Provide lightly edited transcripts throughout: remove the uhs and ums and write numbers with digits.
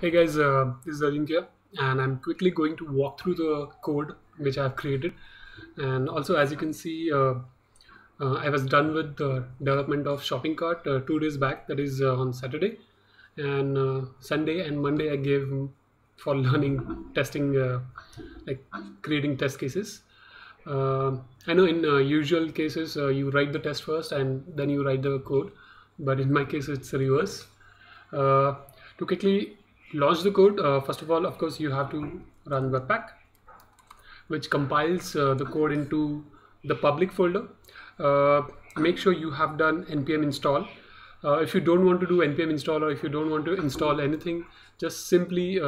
Hey guys, this is Ajinkya, and I'm quickly going to walk through the code which I've created. And also, as you can see, I was done with the development of shopping cart 2 days back, that is on Saturday, and Sunday and Monday I gave for learning testing, like creating test cases. I know in usual cases you write the test first and then you write the code, but in my case it's reverse. To quickly launch the code, first of all, of course, you have to run webpack, which compiles the code into the public folder. Make sure you have done npm install. If you don't want to do npm install, or if you don't want to install anything, just simply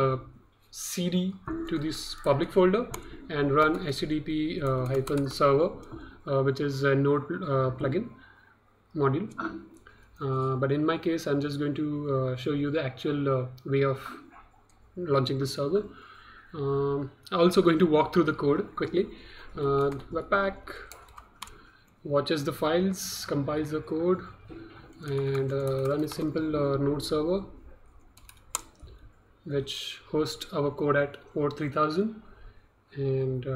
cd to this public folder and run http-server, which is a node plugin module. But in my case, I'm just going to show you the actual way of launching the server. I'm also going to walk through the code quickly. Webpack watches the files, compiles the code, and run a simple node server which hosts our code at port 3000, and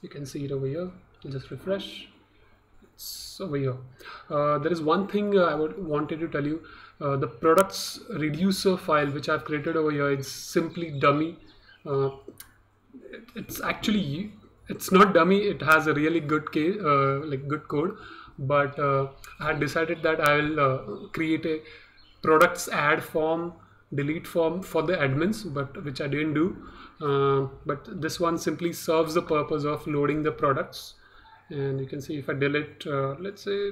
you can see it over here. I'll just refresh. It's over here. There is one thing I wanted to tell you. The products reducer file which I've created over here is simply dummy. It's not dummy. It has a really good case, like good code, but I had decided that I will create a products add form, delete form for the admins, but which I didn't do. But this one simply serves the purpose of loading the products. And you can see if I delete, let's say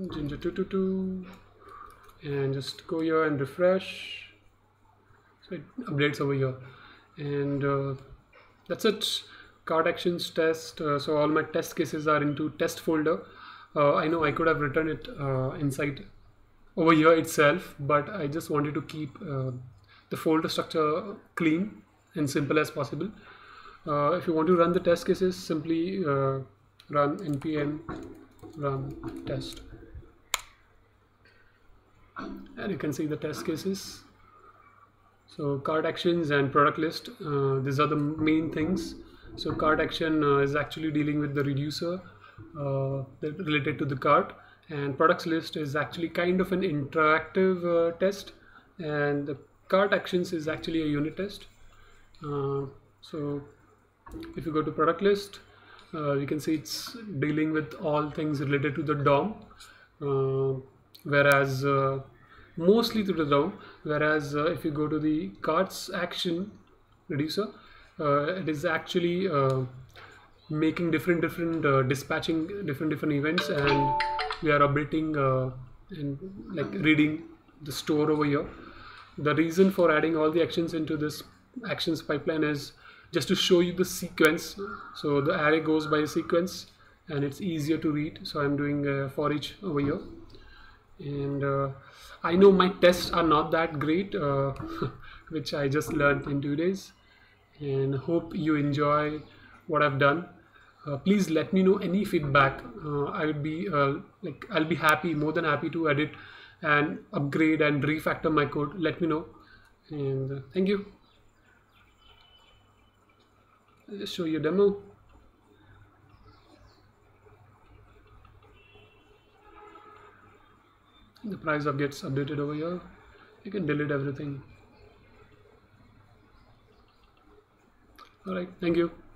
ginger222, and just go here and refresh, so it updates over here. And that's it. Cart actions, test. So all my test cases are into test folder. I know I could have written it inside over here itself, but I just wanted to keep the folder structure clean and simple as possible. If you want to run the test cases, simply run npm run test, and you can see the test cases. So cart actions and product list, these are the main things. So cart action is actually dealing with the reducer related to the cart, and products list is actually kind of an interactive test, and the cart actions is actually a unit test. So if you go to product list, you can see it's dealing with all things related to the DOM, whereas mostly to the DOM, whereas if you go to the carts action reducer, it is actually making different dispatching different events, and we are updating and like reading the store over here. The reason for adding all the actions into this actions pipeline is just to show you the sequence. So the array goes by a sequence and it's easier to read. So I'm doing for each over here. And I know my tests are not that great, which I just learned in 2 days. And hope you enjoy what I've done. Please let me know any feedback. I'll be happy, more than happy to edit and upgrade and refactor my code. Let me know. And thank you. I'll just show you a demo. The price of gets updated over here. You can delete everything. All right, thank you.